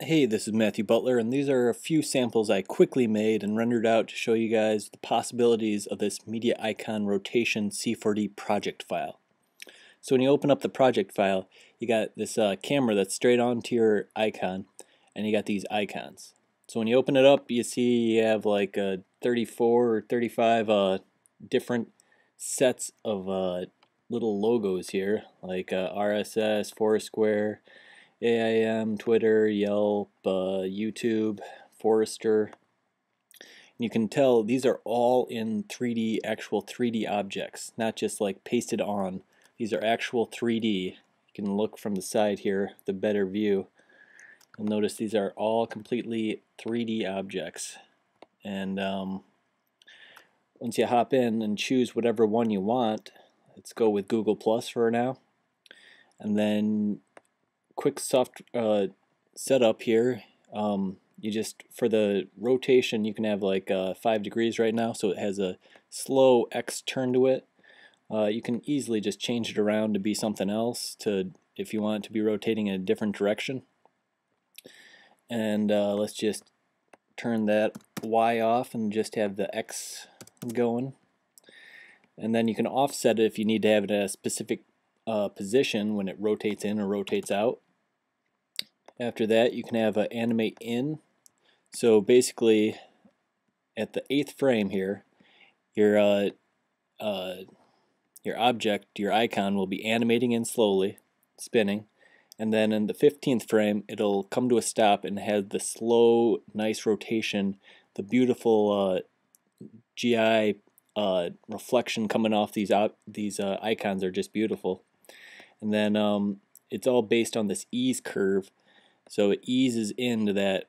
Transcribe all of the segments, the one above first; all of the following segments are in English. Hey, this is Matthew Butler, and these are a few samples I quickly made and rendered out to show you guys the possibilities of this media icon rotation C4D project file. So when you open up the project file, you got this camera that's straight onto your icon, and you got these icons. So when you open it up, you see you have like 34 or 35 different sets of little logos here, like RSS, Foursquare, AIM, Twitter, Yelp, YouTube, Forrester. And you can tell these are all in 3D, actual 3D objects, not just like pasted on. These are actual 3D. You can look from the side here, the better view. You'll notice these are all completely 3D objects. And once you hop in and choose whatever one you want, let's go with Google Plus for now, and then quick soft setup here. You just, for the rotation, you can have like 5 degrees right now, so it has a slow X turn to it. You can easily just change it around to be something else, to if you want it to be rotating in a different direction. And let's just turn that Y off and just have the X going. And then you can offset it if you need to have it at a specific position when it rotates in or rotates out. After that, you can have an animate in. So basically, at the 8th frame here, your object, your icon, will be animating in slowly, spinning, and then in the 15th frame, it'll come to a stop and have the slow, nice rotation, the beautiful GI reflection coming off these icons are just beautiful. And then it's all based on this ease curve, so it eases into that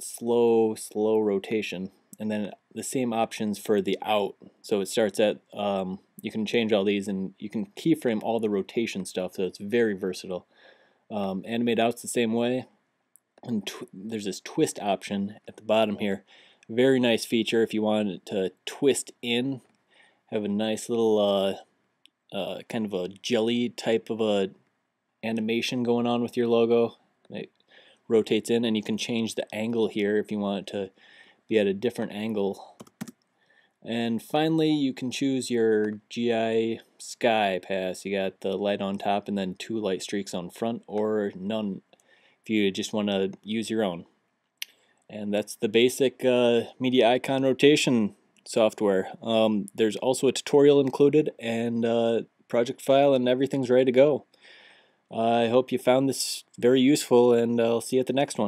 slow rotation. And then the same options for the out, so it starts at you can change all these, and you can keyframe all the rotation stuff, so it's very versatile. Animate out's the same way, and there's this twist option at the bottom here. Very nice feature if you want it to twist in, have a nice little kind of a jelly type of a animation going on with your logo. It rotates in, and you can change the angle here if you want it to be at a different angle. And finally, you can choose your GI sky pass. You got the light on top and then 2 light streaks on front, or none if you just want to use your own. And that's the basic media icon rotation software. There's also a tutorial included, and project file, and everything's ready to go. I hope you found this very useful, and I'll see you at the next one.